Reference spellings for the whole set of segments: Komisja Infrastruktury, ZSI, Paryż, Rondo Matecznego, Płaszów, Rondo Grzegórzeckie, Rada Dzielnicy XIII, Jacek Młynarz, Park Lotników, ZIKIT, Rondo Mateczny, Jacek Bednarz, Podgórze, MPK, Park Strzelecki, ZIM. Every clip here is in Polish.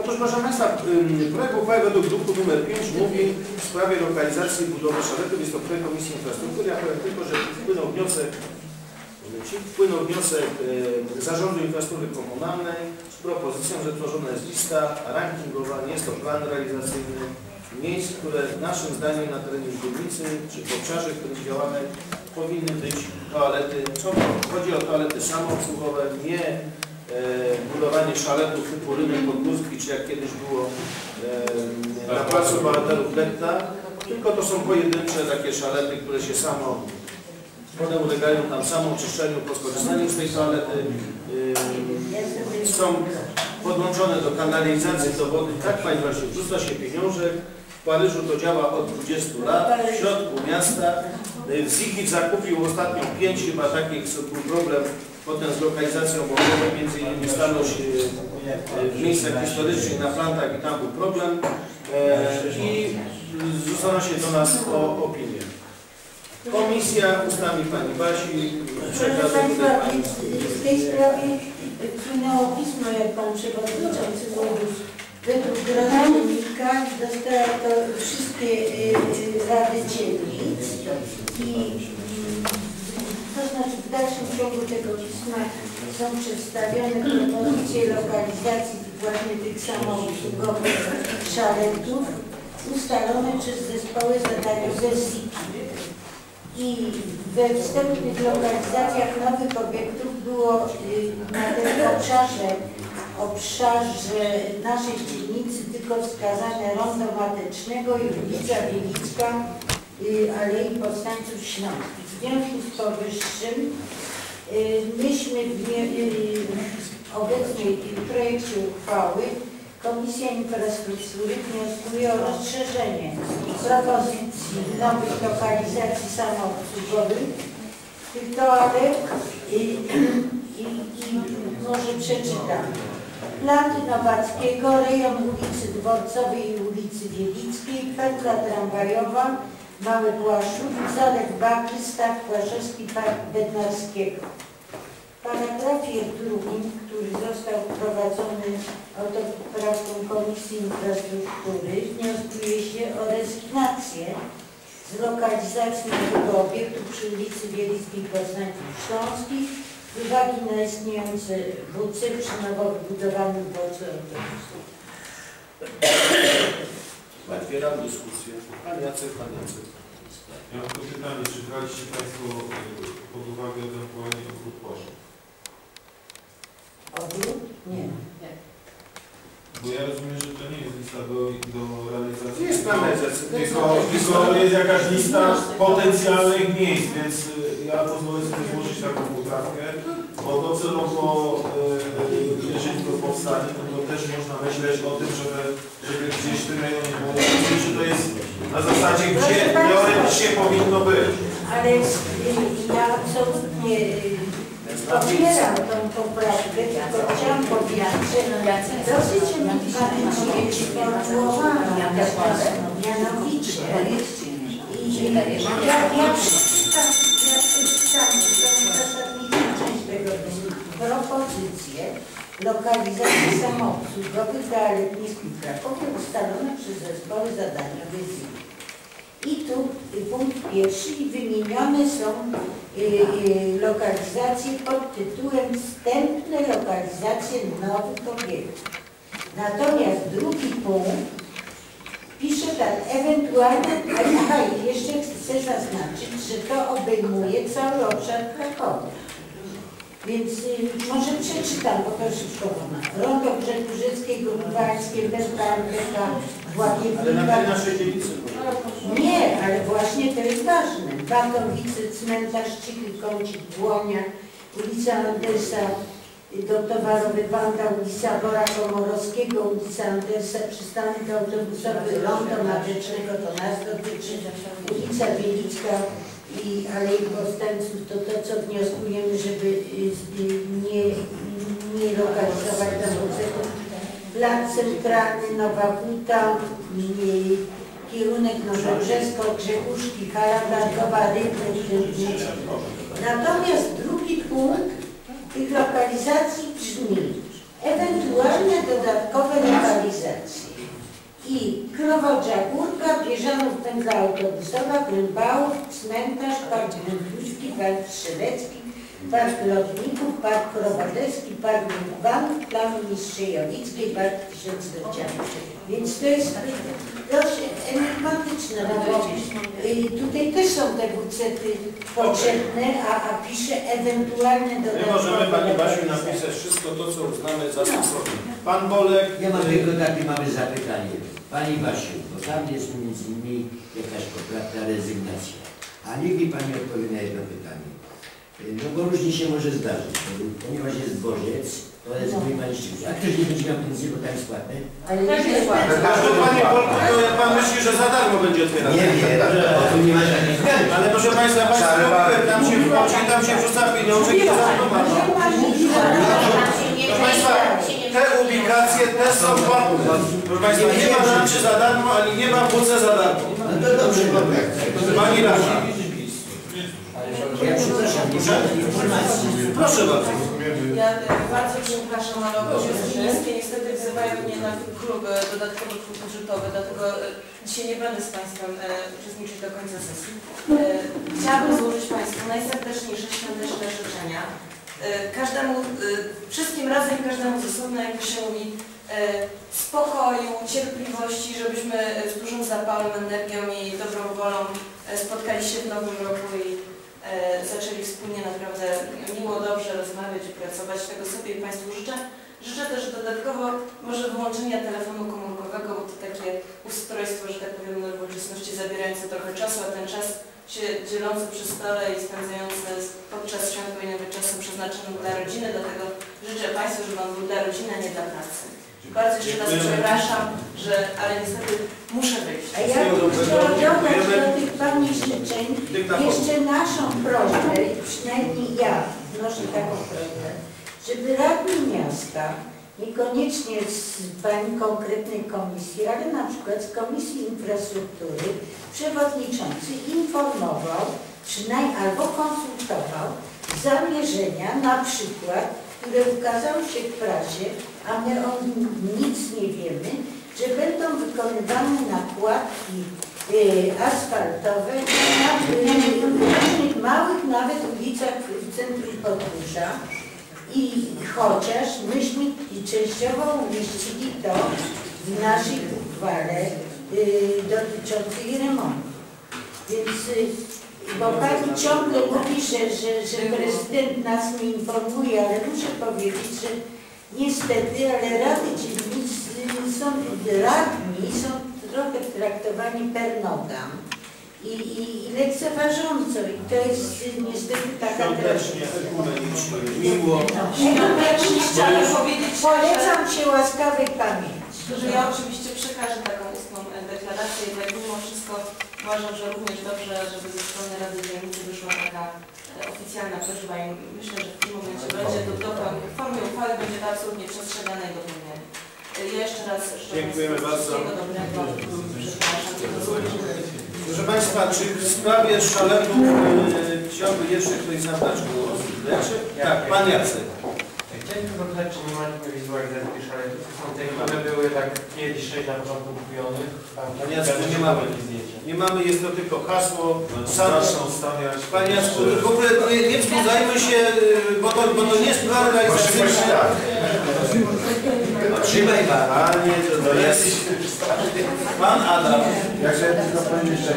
Otóż, proszę Państwa, projekt uchwały według druku nr 5 mówi w sprawie lokalizacji budowy szaleków. Jest to projekt Komisji Infrastruktury. Ja powiem tylko, że wpłynął wniosek Zarządu Infrastruktury Komunalnej z propozycją, że tworzona jest lista rankingowa, nie jest to plan realizacyjny miejsc, które naszym zdaniem na terenie Górnicy czy w obszarze, w którym działamy, powinny być toalety. Chodzi o toalety samoobsługowe, nie budowanie szaletów typu rynek podgórski, czy jak kiedyś było na placu bohaterów Letta, tylko to są pojedyncze takie szalety, które się samo potem ulegają tam samooczyszczeniu po skorzystaniu z tej toalety, są podłączone do kanalizacji, do wody. Tak, Państwa, się wrzuca się pieniążek. W Paryżu to działa od 20 lat, w środku miasta. Zichit zakupił ostatnio 5 chyba takich, był problem potem z lokalizacją, bo między innymi starość w miejscach historycznych, na plantach i tam był problem. I zwrócono się do nas o opinię. Komisja ustami Pani Basi przekazuje Pani. W tej sprawie wpłynęło pismo, jak Pan Przewodniczący mówił, według granatnika dostała to wszystkie rady dzielnic i to znaczy w dalszym ciągu tego pisma są przedstawione propozycje lokalizacji właśnie tych samoobsługowych szaletów ustalone przez zespoły zadania ZSI. I we wstępnych lokalizacjach nowych obiektów było na tym obszarze naszej dzielnicy tylko wskazane Rondo Matecznego i ulica Wielicka Alei Powstańców Śląskich. W związku z powyższym myśmy w obecnej projekcie uchwały Komisja Infrastruktury wnioskuje o rozszerzenie propozycji nowych lokalizacji samoobsługowych tych toalet i może przeczytam. Platy Nowackiego, rejon ulicy Dworcowej i ulicy Wielickiej, pętla tramwajowa, Mały Błaszów, Zalek Baki, Staw Błaszewski, Park Bednarskiego. W paragrafie drugim, który został wprowadzony autoprawką Komisji Infrastruktury, wnioskuje się o rezygnację z lokalizacji tego obiektu przy ulicy Wielickiej Powstańców Śląskich z uwagi na istniejące WC przy nowo wybudowanym dworcu autobusów. Otwieram dyskusję. Pan Jacek, Pan Jacek. Ja mam tylko pytanie, czy braliście Państwo pod uwagę ewentualnie obrót płaszcza? Obrót? Nie. Bo ja rozumiem, że to nie jest lista do realizacji. Jest plan realizacji. Tylko jest jakaś lista potencjalnych miejsc, więc ja pozwolę sobie złożyć taką poprawkę, bo docelowo, jeżeli to powstanie, to też można myśleć o tym, żeby gdzieś w tym rejonie było. Że to jest na zasadzie, gdzie teoretycznie powinno być. Ale ja absolutnie popieram tą poprawkę, tylko chciałam powiedzieć, że dosyć ambitnie sformułowana, mianowicie ja przeczytam tą zasadniczą część tego propozycję lokalizacji samoobsługowych dla letniskich w Krakowie ustalone przez zespoły zadaniowe ZIM. I tu punkt pierwszy i wymienione są lokalizacje pod tytułem wstępne lokalizacje nowych obiektów. Natomiast drugi punkt pisze tak, ewentualne, a jeszcze chcę zaznaczyć, że to obejmuje cały obszar Krakowa. Więc może przeczytam, bo to szybko ma. Rondo Grzegórzeckie, Górniwarskie, MPK, Łagiewnikowa. Nie, ale właśnie to jest ważne. Batowice, Cmentarz, Cichy Kącik, Błonia, ulica Andersa do Towarowy Banda, ulica Bora Komorowskiego, ulica Andersa, przystanek autobusowy, Rondo Matecznego, to nas dotyczy, ulica Wielicka i Alei Powstańców, to co wnioskujemy, żeby nie lokalizować tam obcego. Plac Centralny, Nowa Huta, kierunek Nowobrzesko, Grzechuszki, Kalabarkowa, Rybnik. Natomiast drugi punkt tych lokalizacji brzmi ewentualne dodatkowe lokalizacje Podgórza, Górka, Pierzanów, Pętla Autobusowa, Grybałów, Cmentarz, Park Bednarskiego, Park Strzelecki, Park Lotników, Park Krowadelski, Park Bank, Plan Mistrza Jowickiej, Park Tysiąclecia. Więc to jest dość enigmatyczne, bo tutaj też są te budżety potrzebne, a pisze ewentualne dodatkowe. My możemy, Pani Basiu, napisać wszystko to, co uznamy za stosowne. Pan Bolek. Ja mam tylko takie małe zapytanie. Pani Basiu, bo tam jest między innymi jakaś poprawka rezygnacja. A niech mi Pani odpowie na jedno pytanie. No bo różnie się może zdarzyć, ponieważ jest dworzec, to jest wyjmaliście, a ktoś nie będzie miał pieniędzy, bo tam jest płatne. Ale też jest płatne. Panie Polku, to jak Pan myśli, że za darmo będzie otwierać? Nie wiem, o tym nie ma żadnych zgody. Ale proszę Państwa, tam się wchodzi, tam się wrzuca pieniądze i to za to ma. Proszę Państwa, te ubikacje, te są płatne. Proszę Państwa, nie ma rzeczy za darmo, ani nie ma WC za darmo. No to dobrze, Pani Radna. Ja przepraszam, proszę bardzo. Ja bardzo przepraszam, ale obowiązki niskie niestety wzywają mnie na klub, dodatkowy klub budżetowy, dlatego dzisiaj nie będę z Państwem uczestniczyć do końca sesji. Chciałabym złożyć Państwu najserdeczniejsze świąteczne życzenia. Każdemu, wszystkim razem, każdemu z osobna, jak się mówi, spokoju, cierpliwości, żebyśmy z dużym zapałem, energią i dobrą wolą spotkali się w nowym roku i zaczęli wspólnie naprawdę miło, dobrze rozmawiać i pracować. Tego sobie i Państwu życzę. Życzę też dodatkowo może wyłączenia telefonu komórkowego, bo to takie ustrojstwo, że tak powiem, nowoczesności zabierające trochę czasu, a ten czas się dzielący przy stole i spędzający podczas świąt powinien być czasem przeznaczonym dla rodziny. Dlatego życzę Państwu, żeby on był dla rodziny, a nie dla pracy. Bardzo jeszcze raz przepraszam, że, ale niestety muszę wyjść. A ja chciałam dodać do tych Pani życzeń jeszcze naszą prośbę, przynajmniej ja wnoszę taką prośbę, żeby radni miasta, niekoniecznie z Pani konkretnej komisji, ale na przykład z Komisji Infrastruktury, przewodniczący informował, przynajmniej albo konsultował zamierzenia na przykład, które ukazały się w prasie, a my o nim nic nie wiemy, że będą wykonywane nakładki asfaltowe na małych nawet ulicach w centrum Podgórza. I chociaż myśmy i częściowo umieścili to w naszej uchwale dotyczącej remontu. Więc bo Pani ciągle mówi, że prezydent nas nie informuje, ale muszę powiedzieć, że niestety, ale rady dzielnic są, radni są trochę traktowani per nodam i lekceważąco i to jest niestety taka tradycja. Miło. Chciałabym powiedzieć, polecam się łaskawej pamięci. Że ja oczywiście przekażę taką ustną deklarację, jednak mimo wszystko uważam, że również dobrze, żeby ze strony Rady Dzielnicy wyszła taka oficjalna prośba i myślę, że w tym momencie będzie to w formie uchwały będzie to absolutnie przestrzegane i dowolne. Ja jeszcze raz dziękujemy bardzo. Dobrego, proszę Państwa, czy w sprawie szaletu chciałby jeszcze ktoś zabrać głos? Tak, Pan Jacek. Chciałem tylko zapytać, czy nie ma takiej wizualizacji tych szaletów? One były tak 5-6 na początku kupionych. Panie Jacku, nie mamy. Nie mamy, jest to tylko hasło. Panie Jacku, w ogóle nie wzbudzajmy się, bo to nie jest plan realizacyjny. Otrzymaj badanie, to jest. Pan Adam. Ja chciałem tylko powiedzieć, że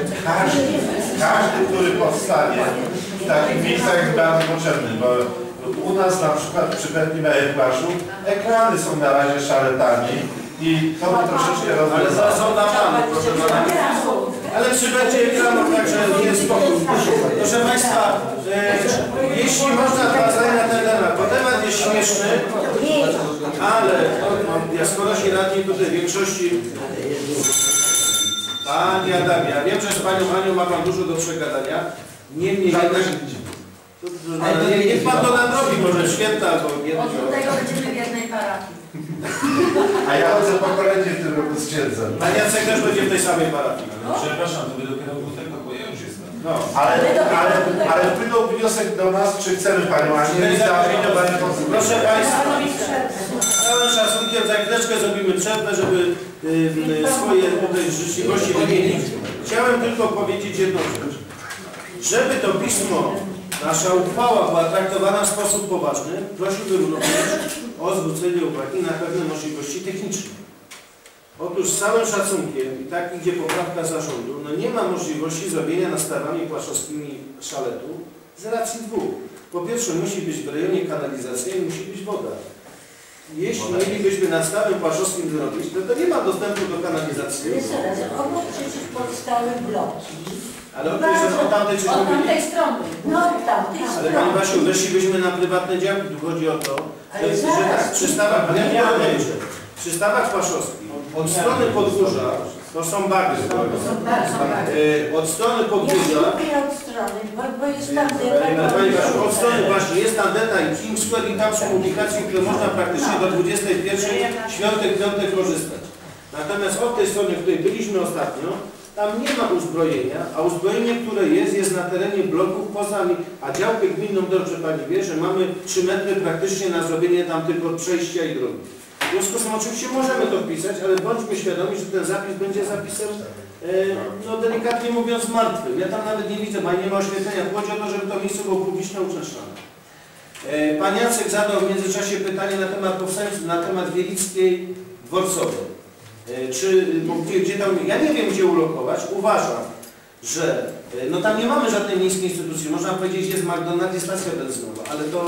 każdy, który powstanie w takich miejscach jest bardzo potrzebny, bo u nas na przykład przy Bedni na Jedwaszu ekrany są na razie szaletami i to by troszeczkę rozwiązane. Ale zaraz są na planu, proszę Pana. Ale przy Bedni ekranów także nie spokój. Proszę Państwa, jeśli można dwa zdania na ten temat, bo temat jest śmieszny, ale ja skoro się radni tutaj w większości. Pani Adamie, ja wiem, że z Panią Anią ma Pan dużo do przegadania. Niemniej jednak. Ale niech Pan to nadrobi, może święta, bo nie. Od tego będziemy w jednej parafii. A ja chodzę po kolędzie w tym roku z księdzem. A Jacek też będzie w tej samej parafii. No? Przepraszam, to by dopiero tego, bo ja już jestem. No. Ale wpłynął wniosek do nas, czy chcemy Panią Anię. Proszę Państwa. całym szacunkiem za chwileczkę zrobimy przerwę, żeby swoje tutaj życzliwości wymienić. Chciałem tylko powiedzieć jedną rzecz. Żeby to pismo, nasza uchwała była traktowana w sposób poważny, prosiłbym również o zwrócenie uwagi na pewne możliwości techniczne. Otóż z całym szacunkiem, i tak idzie poprawka zarządu, no nie ma możliwości zrobienia nastawami płaszczowskimi szaletu z racji dwóch. Po pierwsze, musi być w rejonie kanalizacyjnym, musi być woda. Jeśli mielibyśmy nastawem płaszczowskim zrobić, to nie ma dostępu do kanalizacji. Obok przecież powstały bloki. Ale od tamtej strony. No, tamtej strony. Ale Pani Basiu, weszlibyśmy na prywatne działki. Tu chodzi o to, że tak, przy stawach płaszczowskich od strony Podgórza, to są bagry. Od strony Podgórza... bo jest tam detal. Od strony właśnie jest tam detal i King Square i tam z komunikacją, które można praktycznie do 21, świątek, piątek korzystać. Natomiast od tej strony, w której byliśmy ostatnio, tam nie ma uzbrojenia, a uzbrojenie, które jest, jest na terenie bloków poza nami, a działkę gminną, dobrze Pani wie, że mamy 3 metry praktycznie na zrobienie tam tylko przejścia i drogi. W związku z tym oczywiście możemy to wpisać, ale bądźmy świadomi, że ten zapis będzie zapisem, no delikatnie mówiąc, martwym. Ja tam nawet nie widzę, bo nie ma oświetlenia. Chodzi o to, żeby to miejsce było publicznie uczęszczane. Pan Jacek zadał w międzyczasie pytanie na temat powstańców, na temat Wielickiej Dworcowej. Czy, gdzie tam, ja nie wiem, gdzie ulokować. Uważam, że no tam nie mamy żadnej miejskiej instytucji. Można powiedzieć, jest McDonald's, jest stacja benzynowa, ale to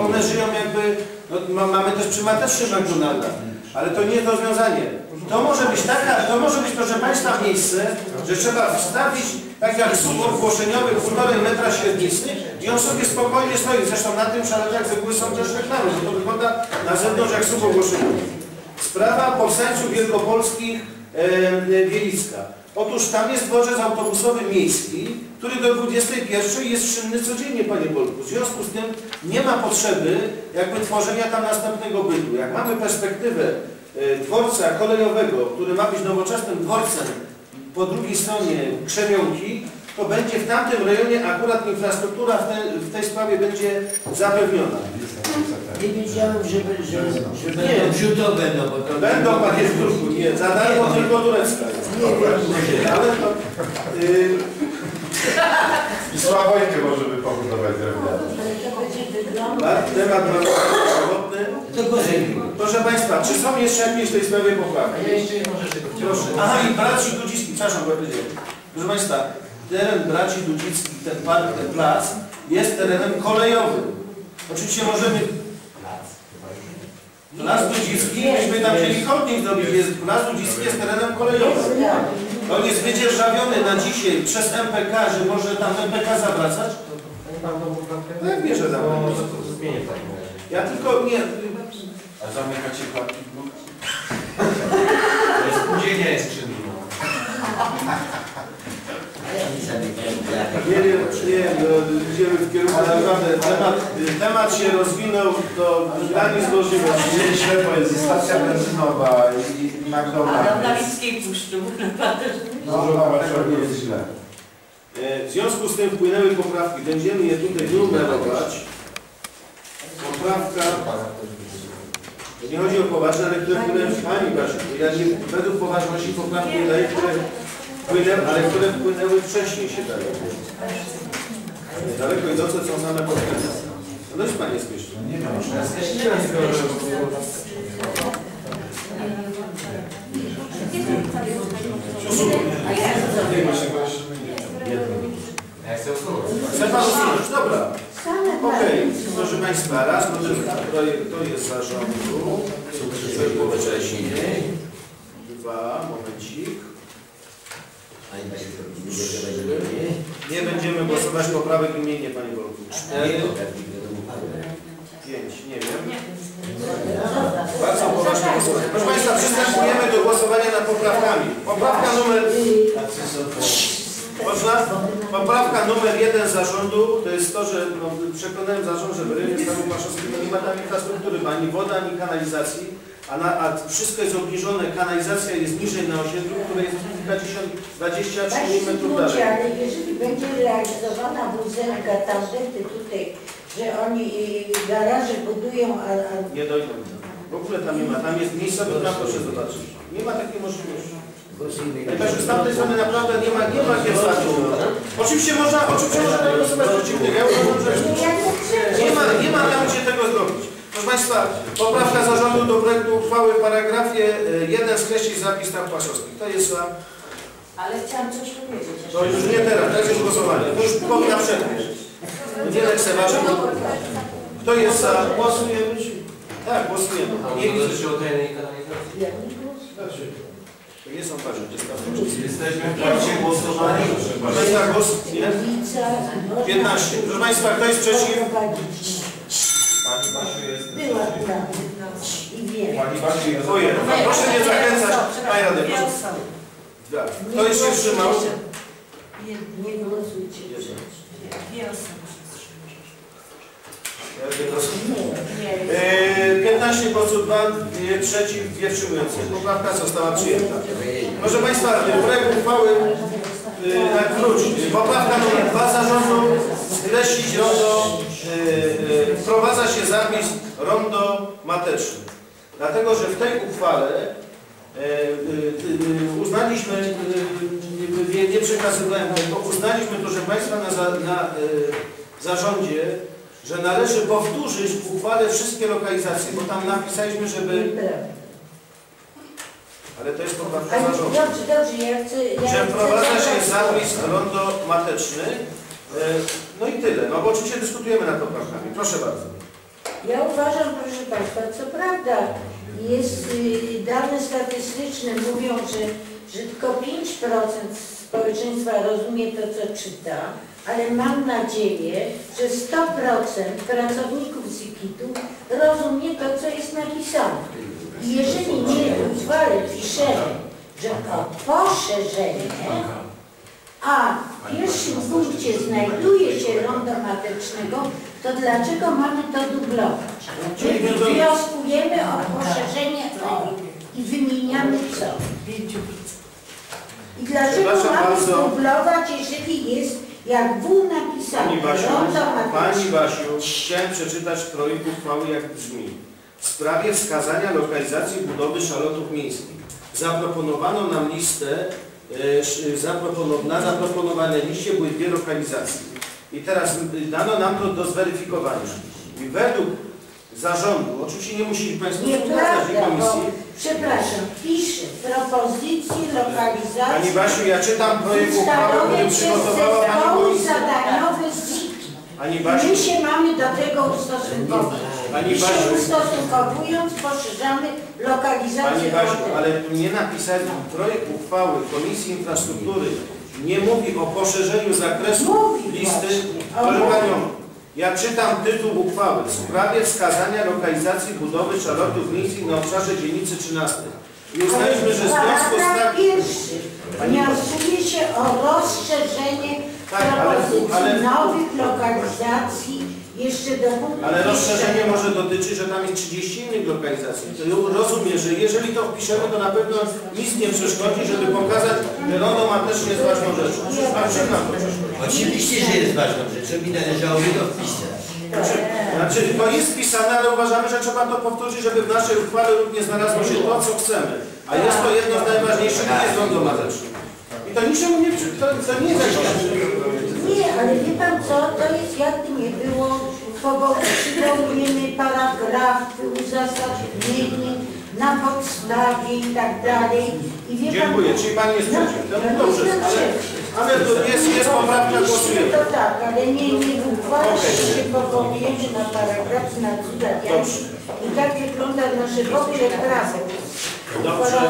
one żyją jakby, no, mamy też przy Matecznym McDonalda, ale to nie jest rozwiązanie. To może być taka, to może być, proszę Państwa, miejsce, że trzeba wstawić, tak jak słup ogłoszeniowy, 1,5 metra średnicy i on sobie spokojnie stoi. Zresztą na tym szaleńcach zwykły są też reklamy, bo to wygląda na zewnątrz jak słup ogłoszeniowy. Sprawa powstańców wielkopolskich Wielicka. Otóż tam jest dworzec autobusowy miejski, który do 21 jest czynny codziennie, Panie Bolku. W związku z tym nie ma potrzeby jakby tworzenia tam następnego bytu. Jak mamy perspektywę dworca kolejowego, który ma być nowoczesnym dworcem po drugiej stronie Krzemionki, to będzie w tamtym rejonie akurat infrastruktura w tej sprawie będzie zapewniona. Nie wiedziałem, że będą wrzutowe, no bo to... Będą, Panie Turku, nie, za darmo tylko turecka. Ale to... I Sławojkę możemy pobudować drewniane. Temat bardzo robotny. Proszę Państwa, czy są jeszcze jakieś w tej sprawie poprawki? Ja jeszcze nie może tego chciałem. Aha, i braci Dudzickich, przepraszam, bo ja powiedziałem. Proszę Państwa, teren braci Dudzickich, ten park, ten plac jest terenem kolejowym. Oczywiście możemy... Plac Dudzicki, myśmy tam chcieli chodnik zrobić, Plac Dudzicki jest terenem kolejowym. On jest wydzierżawiony na dzisiaj przez MPK, że może tam MPK zawracać? No jak bierze zawracać? Ja tylko nie... A zamykacie parki w bloku? To jest spółdzielnia jest czynną. Nie wiem, idziemy w kierunku, ale naprawdę temat się rozwinął do danej złożoności. Ślepo jest stacja benzynowa i McDonald's. Ale na Lickiej Puszczy naprawdę. No, nie jest źle. W związku z tym wpłynęły poprawki. Będziemy je tutaj numerować. Poprawka... Nie chodzi o poważne, ale które wpłynęły w Pani Basiu. Według poważności poprawki daje, które wpłynęły wcześniej się dają. Daleko idące są same podkreślenia. No dość Pani jest śmieszna. Nie wiem, może Chce Pan usłyszeć? Dobra. Okej, proszę Państwa, raz, bo to jest zarządu. Dwa, momencik. Nie będziemy głosować poprawek imiennie, Pani Borku. 4, 5, nie wiem. Bardzo poważnie głosowanie. Proszę Państwa, przystępujemy do głosowania nad poprawkami. Poprawka numer 1 zarządu to jest to, że no, przekonałem zarząd, że w rejonie stanu płaszczowskiego nie ma tam infrastruktury, ani wody, ani kanalizacji, a wszystko jest obniżone, kanalizacja jest niżej na osiedlu, które jest kilkadziesiąt, 20-30 metrów dalej. Ale jeżeli będzie realizowana wózenka, tam tutaj że oni garaże budują, a... Nie dojdą tam. W ogóle tam nie ma. Tam jest miejsca, bo tam proszę zobaczyć. Nie ma takiej możliwości. Także z tamtej strony naprawdę nie ma wystarczy. Oczywiście można tego sobie przeciwnie. Ja uważam, że nie ma tam gdzie tego zrobić. Proszę Państwa, poprawka zarządu do projektu uchwały w paragrafie 1 skreślić zapis tam płaszowski. To jest za... Ale chciałam coś powiedzieć. To już nie teraz, tak jest głosowanie. To już powinna przedmiot. Nie lekceważy. Kto jest za? Głosujemy. Tak, głosujemy. Nie widzę się o tej kanalizacji. Nie są parzycie sprawy. Jesteśmy w trakcie głosowania. Proszę Państwa, głos... 15. Proszę Państwa, kto jest przeciw? Pani Basiu jest przeciw. Pani Basiu jest przeciw. Proszę nie zachęcać. Pani Radek. Kto jeszcze się wstrzymał? Nie głosujcie. Dwie osoby. 15 posłów, 2 przeciw, 2 wstrzymujące. Poprawka została przyjęta. Proszę Państwa, projekt uchwały wrócić. Poprawka nr 2 zarządu skreślić rondo, wprowadza się zapis rondo mateczne. Dlatego, że w tej uchwale uznaliśmy, nie przekazywałem, bo uznaliśmy, proszę Państwa, na zarządzie, że należy powtórzyć w uchwale wszystkie lokalizacje, bo tam napisaliśmy, żeby... Ale to jest poprawka zarządu. Że wprowadza się zapis rondo mateczny. No i tyle. No bo oczywiście dyskutujemy nad poprawkami. Proszę bardzo. Ja uważam, proszę Państwa, co prawda jest dane statystyczne mówią, że tylko 5% społeczeństwa rozumie to, co czyta, ale mam nadzieję, że 100% pracowników ZIKIT-u rozumie to, co jest napisane. I jeżeli nie w uchwale piszemy, że o poszerzenie, a w pierwszym punkcie znajduje się rondo matecznego, to dlaczego mamy to dublować? Czyli wnioskujemy o poszerzenie o i wymieniamy co? I dlaczego mamy zdublować, jeżeli jest jak był napisane? Pani Basiu, chciałem przeczytać projekt uchwały, jak brzmi. W sprawie wskazania lokalizacji budowy szalotów miejskich zaproponowano nam listę, na zaproponowanej liście były 2 lokalizacje. I teraz dano nam to do zweryfikowania. I według zarządu, oczywiście nie musieli Państwo sprawdzać tej komisji. Przepraszam, pisze propozycje lokalizacji. Pani Basiu, ja czytam projekt uchwały, który przygotowała Pani Komisja. Pani Basiu, my się mamy do tego ustosunkować. Pani Basiu, my się ustosunkowując poszerzamy lokalizację. Pani Basiu, ale nie napisali projekt uchwały Komisji Infrastruktury nie mówi o poszerzeniu zakresu listy. Proszę Panią. Ja czytam tytuł uchwały w sprawie wskazania lokalizacji budowy szalotów miejskich na obszarze dzielnicy 13. I uznaliśmy, że w związku z tak... Wnioskuje się o rozszerzenie propozycji nowych lokalizacji jeszcze do... Ale rozszerzenie może dotyczyć, że tam jest 30 innych lokalizacji. Rozumiem, że jeżeli to wpiszemy, to na pewno nic nie przeszkodzi, żeby pokazać, że rondo matecznie jest ważną rzeczą. Oczywiście, że jest ważną rzeczą i należałoby to wpisać. Znaczy, to jest wpisane, ale uważamy, że trzeba to powtórzyć, żeby w naszej uchwale również znalazło się to, co chcemy. A jest to jedno z najważniejszych, nie jest rondo mateczne. I to niczemu nie przeszkodzi. Nie, ale wie Pan co, to jest jakby nie było, przywołujemy paragrafy, uzasadnienie na podstawie i tak dalej. I wie dziękuję, pan, czyli Pan jest przeciw. No, no, dobrze, ale to jest poprawka głosujemy. To tak, ale nie uchwala się powołujemy na paragraf na cuda wiatr. I tak wygląda nasze poprzednie prawo. Dobrze.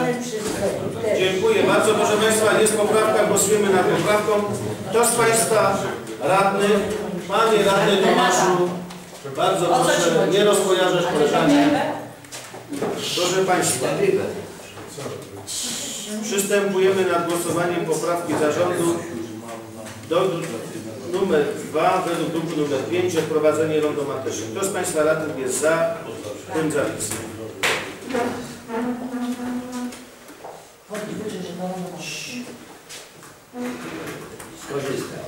Dziękuję bardzo. Proszę Państwa, jest poprawka, głosujemy nad poprawką. Kto z Państwa radnych, Panie Radny Tomaszu, bardzo proszę, nie rozkojarzasz koleżanki. Proszę Państwa, przystępujemy nad głosowaniem poprawki zarządu do numer 2 według druku numer 5 wprowadzenie rondo matecznego. Kto z Państwa radnych jest za tym zapisem? Skorzystać.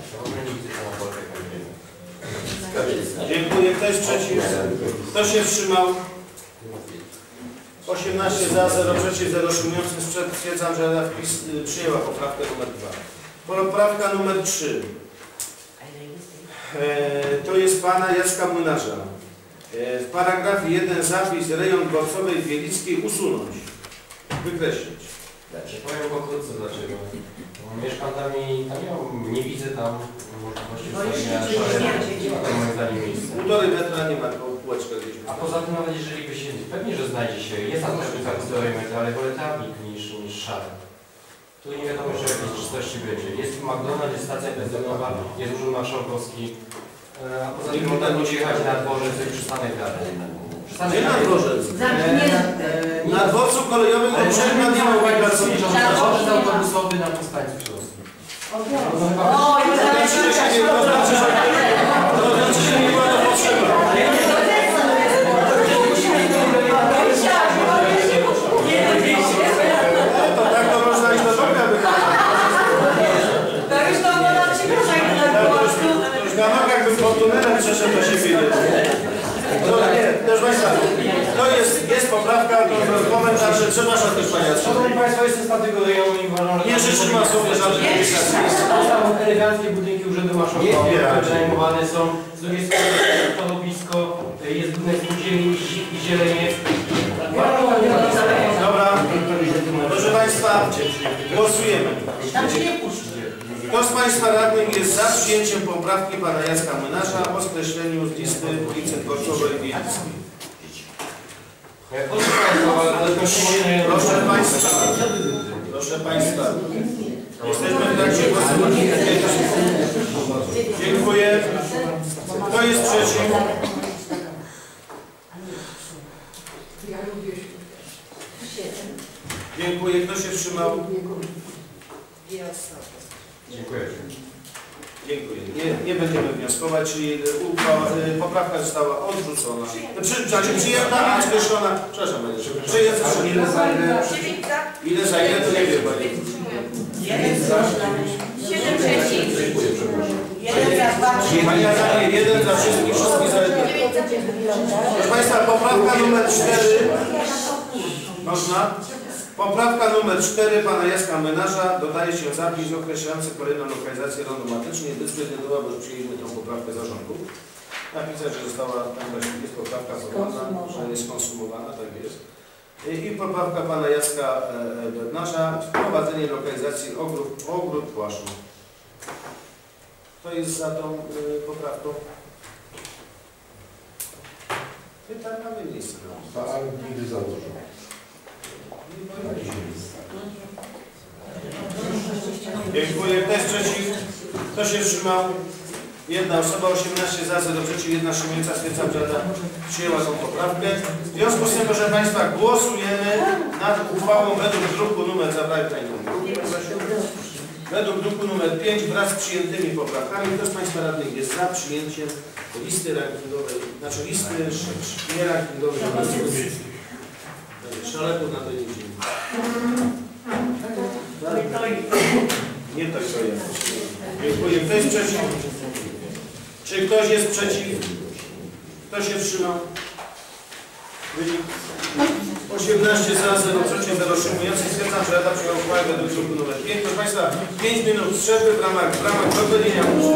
Dziękuję. Kto jest przeciw? Kto się wstrzymał? 18 za, 0 przeciw, 0 wstrzymujących. Stwierdzam, że Rada przyjęła poprawkę numer 2. Poprawka numer 3. To jest pana Jacka Młynarza. W paragrafie 1 zapis rejon dworcowej Bielickiej usunąć. Wykreślić. Znaczy, powiem pokrótce dlaczego. Mieszkantami tam nie widzę tam możliwości ustawienia miejsca. 1,5 metra nie ma, bo półeczka gdzieś. A poza tym nawet jeżeli by się, pewnie, że znajdzie się, jest tam też tak 1,5 metra, ale wolę trawnik niż szary. Tu nie wiadomo, że jakieś czystości będzie. Jest McDonald's, jest stacja benzynowa, jest Urząd Marszałkowski. A poza tym można ludzi jechać na dworzec i przystanek dalej. Gdzie na dworzec? Na dworcu kolejowym do Przemna nie ma uwagi pracowniczą. Na dworzec autobusowy na Postańcu Śląskim. O, i to znaczy, że nie była to potrzeba. To się widać. No nie, proszę Państwa, to jest poprawka, to jest komentarz, że trzeba szanować Panią. Szanowni Państwo, jestem z tamtego rejonu i uważam, że nie życzymy sobie żadnych miejsc. Tam eleganckie budynki urzędu marszałkowego zajmowane są. Z drugiej strony jest stanowisko, jest budynek ziemi i zielenie. Dobra, proszę Państwa, głosujemy. Kto z Państwa radnych jest za przyjęciem poprawki pana Jacka Młynarza o skreśleniu z listy ulicy Dworcowej Wiejskiej? Proszę Państwa, jesteśmy w trakcie głosowania. Dziękuję. Kto jest przeciw? Dziękuję. Kto się wstrzymał? Dziękuję. Dziękuję. Nie będziemy wnioskować, czyli poprawka została odrzucona. Przyjęta, a skreślona. Przepraszam, będzie. Ile za ile, to nie wiem, Pani. 1 za 7 przeciw. 1 za wszystkich, wszystkich za 1. Proszę Państwa, poprawka numer 4. Można? Poprawka numer 4 pana Jacka Młynarza. Dodaje się zapis określający kolejną lokalizację Rondo Matecznego. Dyscyplinowa, bo już przyjęliśmy tą poprawkę zarządu. Napisać, że została jest poprawka podana, że jest konsumowana, tak jest. I poprawka pana Jacka Bednarza. Wprowadzenie lokalizacji ogród Płaszów. Kto jest za tą poprawką? Pytam na ministra. Pan nigdy za dużo. Dziękuję. Kto jest przeciw? Kto się wstrzymał? 1 osoba, 18 za, 0 przeciw, 1 wstrzymująca. Stwierdzam, że Rada przyjęła tą poprawkę. W związku z tym, proszę Państwa, głosujemy nad uchwałą według druku numer według druku nr 5 wraz z przyjętymi poprawkami. Kto z Państwa radnych jest za przyjęciem listy rankingowej, znaczy listy nierankingowej. Szaleków na to nie idzie. Nie to jest. Dziękuję. Kto jest przeciw? Czy ktoś jest przeciw? Kto się wstrzymał? Wynik 18 za, 0 przeciw, 0 wstrzymujących. Stwierdzam, że Rada przyjęła uchwałę według druku nr 5. Proszę Państwa, 5 minut przerwy w ramach dopełnienia.